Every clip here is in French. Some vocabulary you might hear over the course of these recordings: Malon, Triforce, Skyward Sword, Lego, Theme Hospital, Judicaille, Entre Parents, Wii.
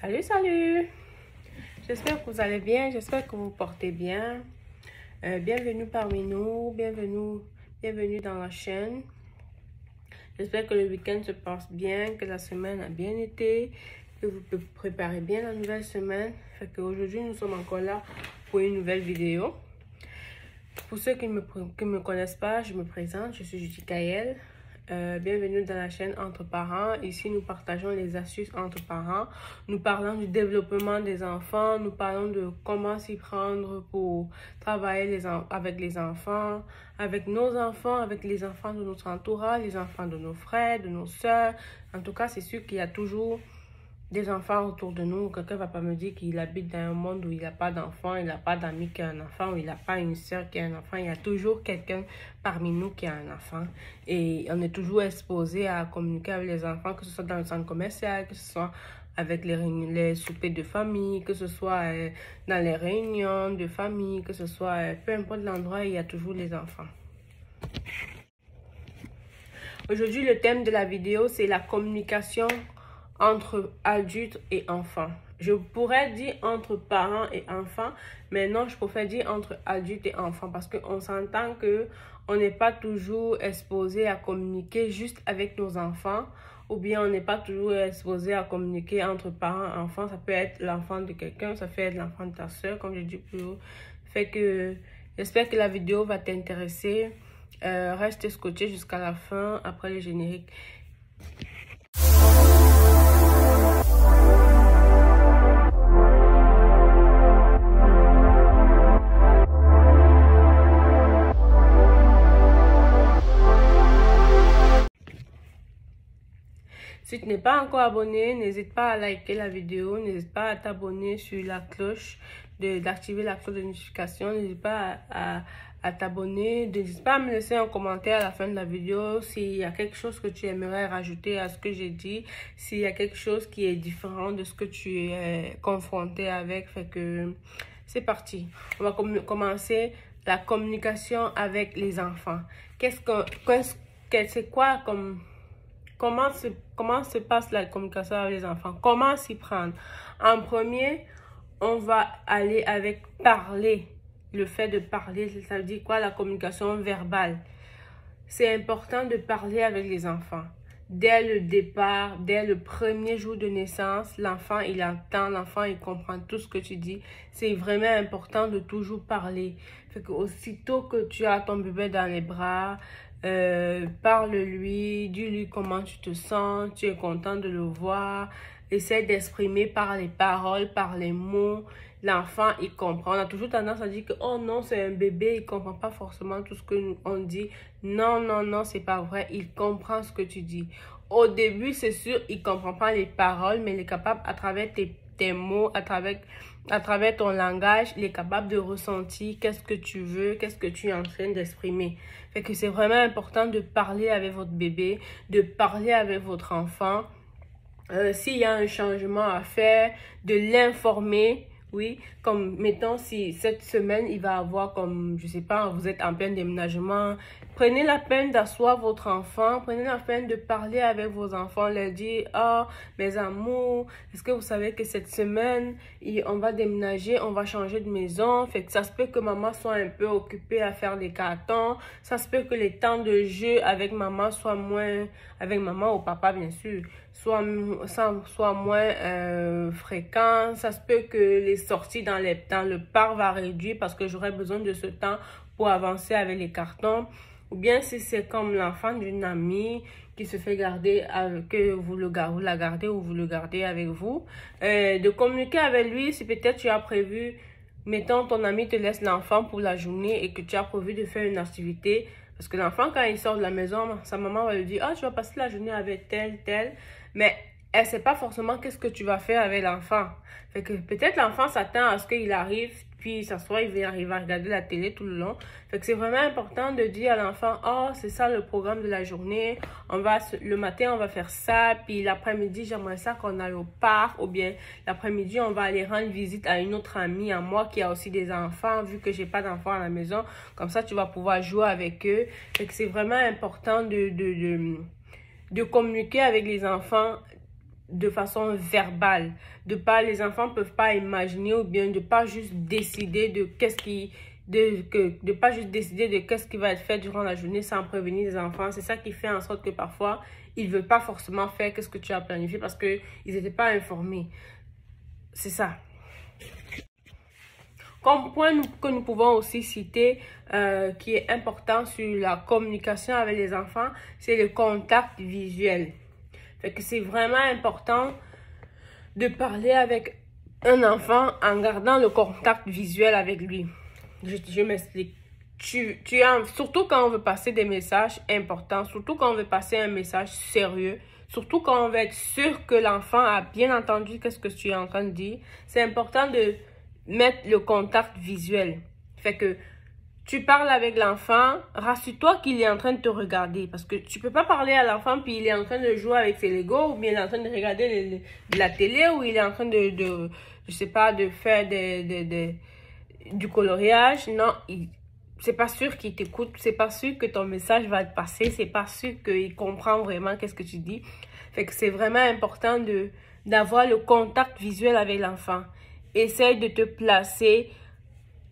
Salut, salut! J'espère que vous allez bien, j'espère que vous vous portez bien. Bienvenue parmi nous, bienvenue dans la chaîne. J'espère que le week-end se passe bien, que la semaine a bien été, que vous préparez bien la nouvelle semaine. Fait qu'aujourd'hui, nous sommes encore là pour une nouvelle vidéo. Pour ceux qui ne me connaissent pas, je me présente, je suis Judicaille. Bienvenue dans la chaîne Entre Parents. Ici, nous partageons les astuces entre parents. Nous parlons du développement des enfants. Nous parlons de comment s'y prendre pour travailler avec les enfants, avec nos enfants, avec les enfants de notre entourage, les enfants de nos frères, de nos sœurs. En tout cas, c'est sûr qu'il y a toujours des enfants autour de nous. Quelqu'un ne va pas me dire qu'il habite dans un monde où il n'a pas d'enfant, il n'a pas d'ami qui a un enfant, il n'a pas une soeur qui a un enfant. Il y a toujours quelqu'un parmi nous qui a un enfant. Et on est toujours exposé à communiquer avec les enfants, que ce soit dans le centre commercial, que ce soit avec les soupers de famille, que ce soit dans les réunions de famille, que ce soit peu importe l'endroit, il y a toujours les enfants. Aujourd'hui, le thème de la vidéo, c'est la communication entre adultes et enfants. Je pourrais dire entre parents et enfants, mais non, je préfère dire entre adultes et enfants parce qu'on s'entend qu'on n'est pas toujours exposé à communiquer juste avec nos enfants ou bien on n'est pas toujours exposé à communiquer entre parents et enfants. Ça peut être l'enfant de quelqu'un, ça peut être l'enfant de ta soeur, comme je dis plus haut. Fait que j'espère que la vidéo va t'intéresser. Reste scotché jusqu'à la fin, après le générique. Si tu n'es pas encore abonné, n'hésite pas à liker la vidéo, n'hésite pas à t'abonner sur la cloche, d'activer la cloche de notification, n'hésite pas à t'abonner, n'hésite pas à me laisser un commentaire à la fin de la vidéo s'il y a quelque chose que tu aimerais rajouter à ce que j'ai dit, s'il y a quelque chose qui est différent de ce que tu es confronté avec. Fait que c'est parti. On va commencer la communication avec les enfants. Comment se passe la communication avec les enfants? Comment s'y prendre? En premier, on va aller avec parler. Le fait de parler, ça veut dire quoi? La communication verbale. C'est important de parler avec les enfants. Dès le départ, dès le premier jour de naissance, l'enfant, il entend, l'enfant, il comprend tout ce que tu dis. C'est vraiment important de toujours parler. Fait que aussitôt que tu as ton bébé dans les bras, parle-lui, dis-lui comment tu te sens, tu es content de le voir. Essaie d'exprimer par les paroles, par les mots. L'enfant, il comprend. On a toujours tendance à dire que, oh non, c'est un bébé, il ne comprend pas forcément tout ce qu'on dit. Non, non, non, c'est pas vrai. Il comprend ce que tu dis. Au début, c'est sûr, il ne comprend pas les paroles, mais il est capable, à travers tes mots, à travers ton langage, il est capable de ressentir qu'est-ce que tu veux, qu'est-ce que tu es en train d'exprimer. Fait que c'est vraiment important de parler avec votre bébé, de parler avec votre enfant. S'il y a un changement à faire, de l'informer, oui, comme, mettons, si cette semaine, il va avoir comme, je sais pas, vous êtes en plein déménagement, prenez la peine d'asseoir votre enfant, prenez la peine de parler avec vos enfants, leur dire, oh, mes amours, est-ce que vous savez que cette semaine, on va déménager, on va changer de maison, fait que ça se peut que maman soit un peu occupée à faire des cartons, ça se peut que les temps de jeu avec maman soient moins, avec maman ou papa, bien sûr, soit moins fréquent. Ça se peut que les sorties dans le parc va réduire parce que j'aurai besoin de ce temps pour avancer avec les cartons. Ou bien si c'est comme l'enfant d'une amie qui se fait garder, que vous la gardez avec vous. De communiquer avec lui si peut-être tu as prévu, mettons ton ami te laisse l'enfant pour la journée et que tu as prévu de faire une activité. Parce que l'enfant, quand il sort de la maison, sa maman va lui dire « Ah, tu vas passer la journée avec tel. » Mais elle ne sait pas forcément qu'est-ce que tu vas faire avec l'enfant. Fait que peut-être l'enfant s'attend à ce qu'il arrive, puis s'assoit, il va regarder la télé tout le long. Fait que c'est vraiment important de dire à l'enfant « Oh, c'est ça le programme de la journée. Le matin, on va faire ça. Puis l'après-midi, j'aimerais ça qu'on aille au parc. Ou bien l'après-midi, on va aller rendre visite à une autre amie, à moi qui a aussi des enfants, vu que j'ai pas d'enfants à la maison. Comme ça, tu vas pouvoir jouer avec eux. » Fait que c'est vraiment important de communiquer avec les enfants de façon verbale, de pas, les enfants peuvent pas imaginer ou bien de pas juste décider de qu'est-ce qui qu'est-ce qui va être fait durant la journée sans prévenir les enfants. C'est ça qui fait en sorte que parfois ils veulent pas forcément faire qu'est-ce que tu as planifié parce que ils étaient pas informés. C'est ça. Comme point que nous pouvons aussi citer, qui est important sur la communication avec les enfants, c'est le contact visuel. Fait que c'est vraiment important de parler avec un enfant en gardant le contact visuel avec lui. Je m'explique. Surtout quand on veut passer des messages importants, surtout quand on veut passer un message sérieux, surtout quand on veut être sûr que l'enfant a bien entendu qu'est-ce que tu es en train de dire, c'est important de mettre le contact visuel. Fait que tu parles avec l'enfant, rassure-toi qu'il est en train de te regarder parce que tu peux pas parler à l'enfant puis il est en train de jouer avec ses Legos ou bien il est en train de regarder la télé ou il est en train de je sais pas, de faire du coloriage. Non, c'est pas sûr qu'il t'écoute, c'est pas sûr que ton message va te passer, c'est pas sûr qu'il comprend vraiment qu'est-ce que tu dis. Fait que c'est vraiment important d'avoir le contact visuel avec l'enfant. Essaye de te placer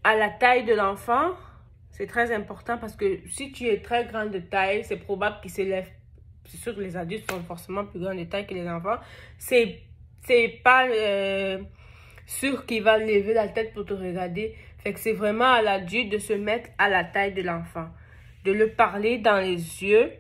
à la taille de l'enfant. C'est très important parce que si tu es très grande de taille, c'est probable qu'il s'élève. C'est sûr que les adultes sont forcément plus grands de taille que les enfants. C'est pas sûr qu'il va lever la tête pour te regarder. Fait que c'est vraiment à l'adulte de se mettre à la taille de l'enfant. De le parler dans les yeux.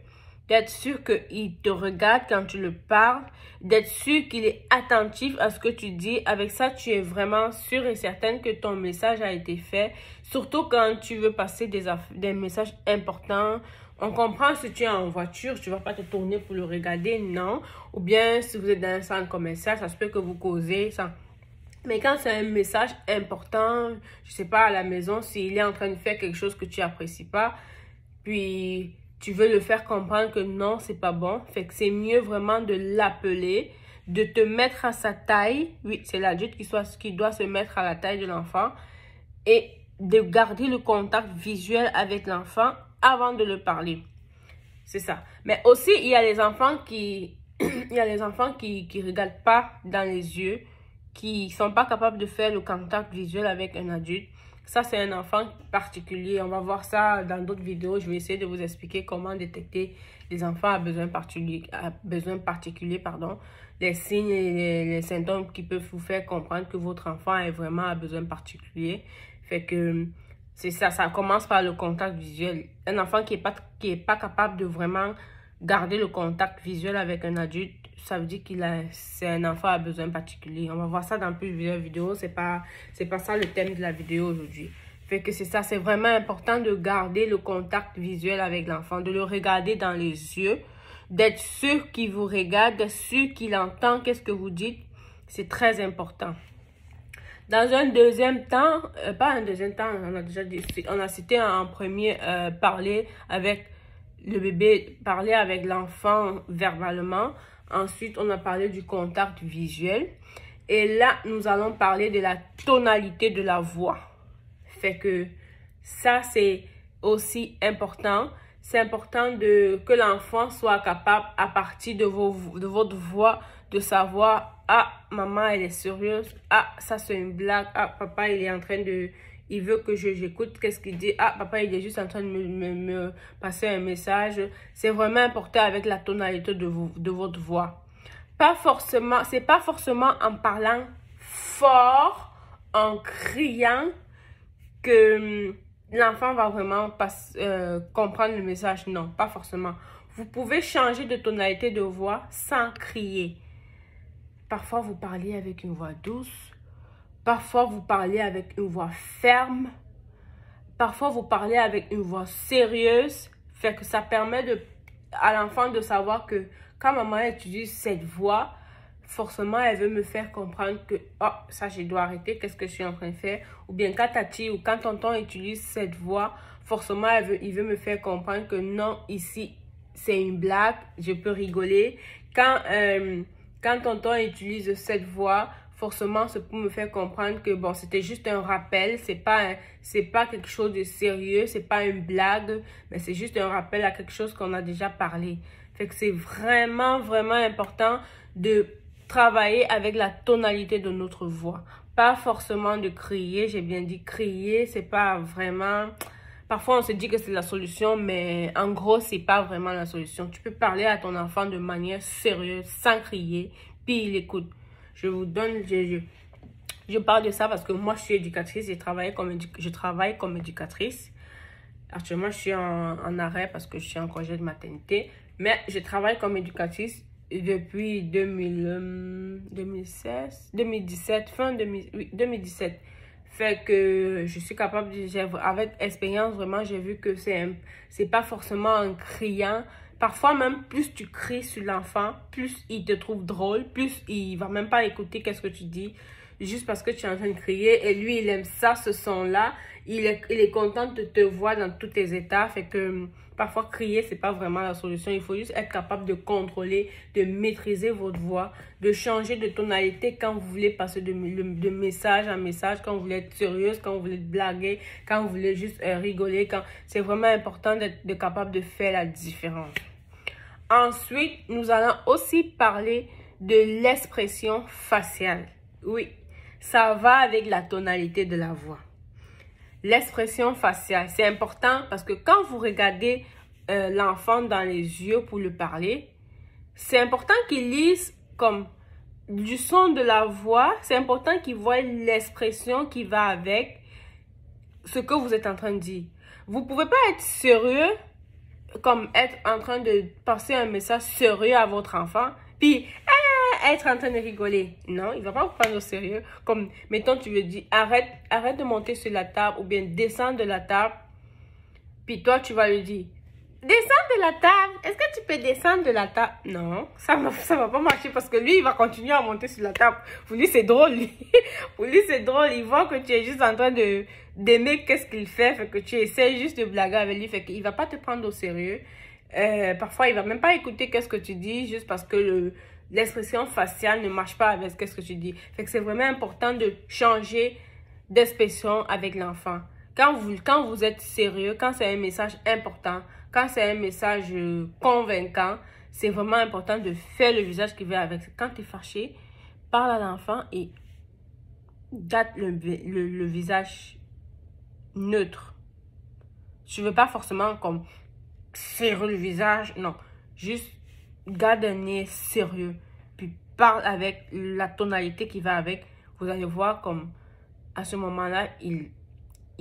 D'être sûr qu'il te regarde quand tu le parles, d'être sûr qu'il est attentif à ce que tu dis. Avec ça, tu es vraiment sûre et certaine que ton message a été fait, surtout quand tu veux passer des messages importants. On comprend si tu es en voiture, tu ne vas pas te tourner pour le regarder, non. Ou bien si vous êtes dans un centre commercial, ça se peut que vous causez ça. Mais quand c'est un message important, je ne sais pas, à la maison, s'il est en train de faire quelque chose que tu n'apprécies pas, puis tu veux le faire comprendre que non, c'est pas bon. Fait que c'est mieux vraiment de l'appeler, de te mettre à sa taille. Oui, c'est l'adulte qui doit se mettre à la taille de l'enfant et de garder le contact visuel avec l'enfant avant de le parler. C'est ça. Mais aussi, il y a les enfants qui regardent pas dans les yeux, qui sont pas capables de faire le contact visuel avec un adulte. Ça, c'est un enfant particulier. On va voir ça dans d'autres vidéos. Je vais essayer de vous expliquer comment détecter les enfants à besoins particuliers, les signes et les symptômes qui peuvent vous faire comprendre que votre enfant est vraiment à besoin particulier. Fait que c'est ça, ça commence par le contact visuel. Un enfant qui est pas capable de vraiment garder le contact visuel avec un adulte, ça veut dire c'est un enfant à besoin particulier. On va voir ça dans plusieurs vidéos. C'est pas ça le thème de la vidéo aujourd'hui. Fait que c'est ça, c'est vraiment important de garder le contact visuel avec l'enfant, de le regarder dans les yeux, d'être sûr qu'il vous regarde, d'être sûr qu'il entend qu'est-ce que vous dites. C'est très important. Dans un deuxième temps, on a déjà dit, on a cité en premier parler avec le bébé, parler avec l'enfant verbalement. Ensuite, on a parlé du contact visuel. Et là, nous allons parler de la tonalité de la voix. Fait que ça, c'est aussi important. C'est important que l'enfant soit capable, à partir de votre voix, de savoir « Ah, maman, elle est sérieuse. Ah, ça, c'est une blague. Ah, papa, il est en train de... Il veut que j'écoute qu'est-ce qu'il dit. Ah, papa, il est juste en train de me passer un message. » C'est vraiment important avec la tonalité de votre voix. C'est pas forcément en parlant fort, en criant, que l'enfant va vraiment comprendre le message. Non, pas forcément. Vous pouvez changer de tonalité de voix sans crier. Parfois, vous parlez avec une voix douce. Parfois, vous parlez avec une voix ferme. Parfois, vous parlez avec une voix sérieuse. Fait que ça permet à l'enfant de savoir que quand maman utilise cette voix, forcément, elle veut me faire comprendre que « Oh, ça, je dois arrêter. Qu'est-ce que je suis en train de faire? » Ou bien quand tati ou quand tonton utilise cette voix, forcément, il veut me faire comprendre que non, ici, c'est une blague. Je peux rigoler. Quand tonton utilise cette voix, forcément, c'est pour me faire comprendre que bon, c'était juste un rappel, c'est pas quelque chose de sérieux, c'est pas une blague, mais c'est juste un rappel à quelque chose qu'on a déjà parlé. Fait que c'est vraiment, vraiment important de travailler avec la tonalité de notre voix. Pas forcément de crier, j'ai bien dit crier, c'est pas vraiment... Parfois, on se dit que c'est la solution, mais en gros, c'est pas vraiment la solution. Tu peux parler à ton enfant de manière sérieuse, sans crier, puis il écoute. Je vous donne... Je parle de ça parce que moi, je suis éducatrice, je travaille comme éducatrice. Actuellement, je suis en arrêt parce que je suis en congé de maternité, mais je travaille comme éducatrice depuis 2017. Fait que je suis capable, avec expérience, vraiment, j'ai vu que c'est pas forcément en criant. Parfois, même plus tu cries sur l'enfant, plus il te trouve drôle, plus il va même pas écouter qu'est-ce que tu dis. Juste parce que tu es en train de crier et lui, il aime ça, ce son-là. Il est content de te voir dans tous tes états. Fait que parfois, crier, c'est pas vraiment la solution. Il faut juste être capable de contrôler, de maîtriser votre voix, de changer de tonalité quand vous voulez passer de message en message, quand vous voulez être sérieuse, quand vous voulez blaguer, quand vous voulez juste rigoler. C'est vraiment important d'être capable de faire la différence. Ensuite, nous allons aussi parler de l'expression faciale. Oui. Ça va avec la tonalité de la voix. L'expression faciale, c'est important parce que quand vous regardez l'enfant dans les yeux pour lui parler, c'est important qu'il lise comme du son de la voix, c'est important qu'il voit l'expression qui va avec ce que vous êtes en train de dire. Vous ne pouvez pas être sérieux, comme être en train de passer un message sérieux à votre enfant, puis... être en train de rigoler. Non, il ne va pas vous prendre au sérieux. Comme, mettons, tu lui dis, arrête de monter sur la table ou bien descends de la table. Puis toi, tu vas lui dire, descends de la table. Est-ce que tu peux descendre de la table? Non, ça va pas marcher parce que lui, il va continuer à monter sur la table. Pour lui, c'est drôle. Pour lui, c'est drôle. Il voit que tu es juste en train d'aimer qu'est-ce qu'il fait. Fait que tu essaies juste de blaguer avec lui. Fait qu'il ne va pas te prendre au sérieux. Parfois, il ne va même pas écouter qu'est-ce que tu dis juste parce que l'expression faciale ne marche pas avec ce que tu dis. Fait que c'est vraiment important de changer d'expression avec l'enfant. Quand vous êtes sérieux, quand c'est un message important, quand c'est un message convaincant, c'est vraiment important de faire le visage qui va avec. Quand tu es fâché, parle à l'enfant et date le visage neutre. Tu veux pas forcément comme serrer le visage, non. Juste garde un nez sérieux, puis parle avec la tonalité qui va avec. Vous allez voir comme à ce moment-là, il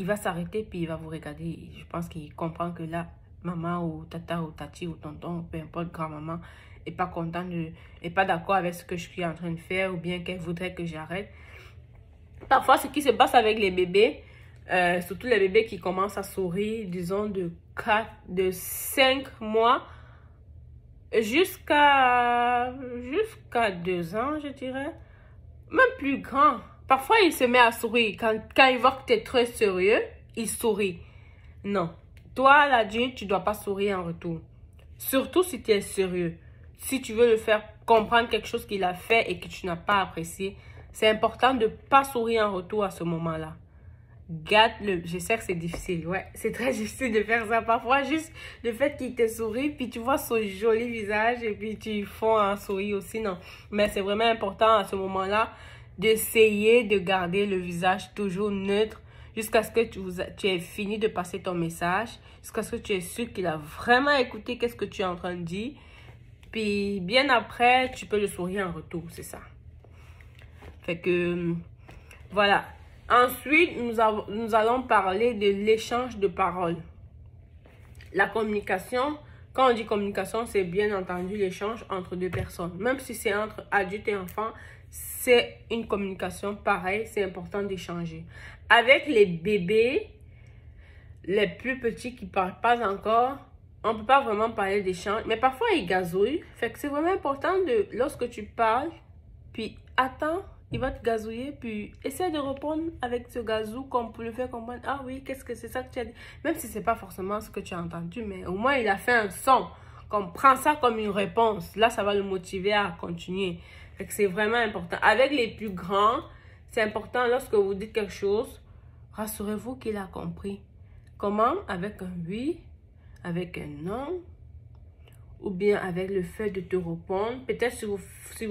va s'arrêter, puis il va vous regarder. Je pense qu'il comprend que là, maman ou tata ou tati ou tonton, peu importe, grand-maman, n'est pas contente, n'est pas d'accord avec ce que je suis en train de faire ou bien qu'elle voudrait que j'arrête. Parfois, ce qui se passe avec les bébés, surtout les bébés qui commencent à sourire, disons de 5 mois, jusqu'à 2 ans, je dirais. Même plus grand. Parfois, il se met à sourire. Quand il voit que tu es très sérieux, il sourit. Non. Toi, l'adulte, tu ne dois pas sourire en retour. Surtout si tu es sérieux. Si tu veux le faire comprendre quelque chose qu'il a fait et que tu n'as pas apprécié, c'est important de ne pas sourire en retour à ce moment-là. Je sais que c'est difficile, ouais, c'est très difficile de faire ça. Parfois, juste le fait qu'il te sourit, puis tu vois son joli visage, et puis tu fonds un sourire aussi, non. Mais c'est vraiment important à ce moment-là d'essayer de garder le visage toujours neutre jusqu'à ce que tu aies fini de passer ton message, jusqu'à ce que tu es sûr qu'il a vraiment écouté qu'est-ce que tu es en train de dire. Puis bien après, tu peux le sourire en retour, c'est ça. Fait que, voilà. Ensuite, nous allons parler de l'échange de paroles. La communication, quand on dit communication, c'est bien entendu l'échange entre deux personnes. Même si c'est entre adultes et enfants, c'est une communication pareille, c'est important d'échanger. Avec les bébés, les plus petits qui ne parlent pas encore, on ne peut pas vraiment parler d'échange, mais parfois ils gazouillent. Fait que c'est vraiment important de, lorsque tu parles, puis attends. Il va te gazouiller, puis essaie de répondre avec ce gazou comme pour le faire comprendre. Ah oui, qu'est-ce que c'est ça que tu as dit? Même si ce n'est pas forcément ce que tu as entendu, mais au moins il a fait un son. Comme, prends ça comme une réponse. Là, ça va le motiver à continuer. C'est vraiment important. Avec les plus grands, c'est important lorsque vous dites quelque chose, rassurez-vous qu'il a compris. Comment? Avec un oui, avec un non, ou bien avec le fait de te répondre. Peut-être si vous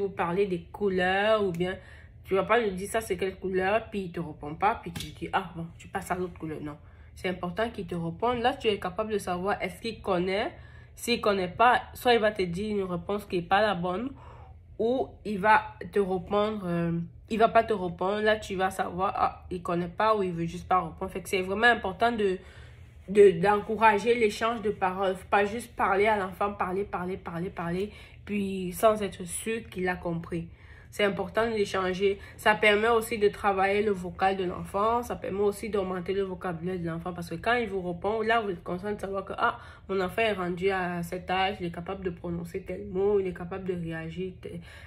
parlez des couleurs, ou bien tu ne vas pas lui dire ça c'est quelle couleur, puis il ne te répond pas, puis tu dis ah bon, tu passes à l'autre couleur. Non, c'est important qu'il te réponde. Là, tu es capable de savoir est-ce qu'il connaît. S'il ne connaît pas, soit il va te dire une réponse qui n'est pas la bonne, ou il va te répondre, il ne va pas te répondre. Là, tu vas savoir, ah, il ne connaît pas ou il ne veut juste pas répondre. Fait que c'est vraiment important d'encourager l'échange de paroles. Faut pas juste parler à l'enfant, parler, puis sans être sûr qu'il a compris. C'est important d'échanger. Ça permet aussi de travailler le vocal de l'enfant. Ça permet aussi d'augmenter le vocabulaire de l'enfant. Parce que quand il vous répond, là, vous êtes conscient de savoir que ah, mon enfant est rendu à cet âge, il est capable de prononcer tel mot, il est capable de réagir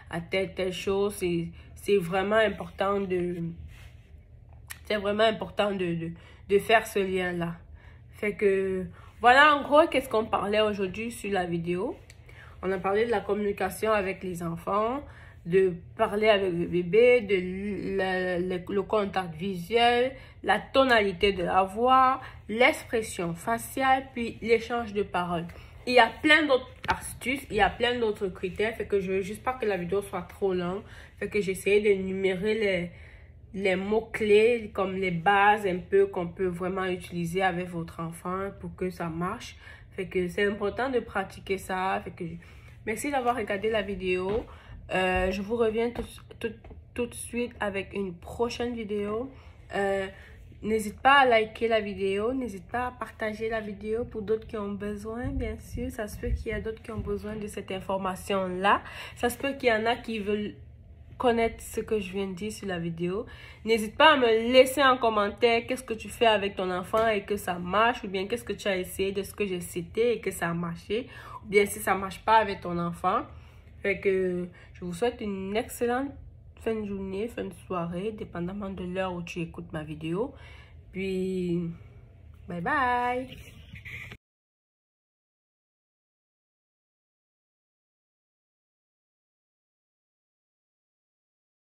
à telle chose. C'est vraiment important de faire ce lien-là. Fait que voilà en gros qu'est-ce qu'on parlait aujourd'hui sur la vidéo. On a parlé de la communication avec les enfants, de parler avec le bébé, de le contact visuel, la tonalité de la voix, l'expression faciale, puis l'échange de paroles. Il y a plein d'autres astuces, il y a plein d'autres critères. Fait que je veux juste pas que la vidéo soit trop longue. Fait que j'essayais d'énumérer les mots-clés, comme les bases un peu qu'on peut vraiment utiliser avec votre enfant pour que ça marche. Fait que c'est important de pratiquer ça. Fait que merci d'avoir regardé la vidéo. Je vous reviens tout de suite avec une prochaine vidéo. N'hésite pas à liker la vidéo, n'hésite pas à partager la vidéo pour d'autres qui ont besoin, bien sûr. Ça se peut qu'il y a d'autres qui ont besoin de cette information-là. Ça se peut qu'il y en a qui veulent connaître ce que je viens de dire sur la vidéo. N'hésite pas à me laisser en commentaire qu'est-ce que tu fais avec ton enfant et que ça marche, ou bien qu'est-ce que tu as essayé de ce que j'ai cité et que ça a marché, ou bien si ça marche pas avec ton enfant. Fait que je vous souhaite une excellente fin de journée, fin de soirée, dépendamment de l'heure où tu écoutes ma vidéo. Puis, bye bye!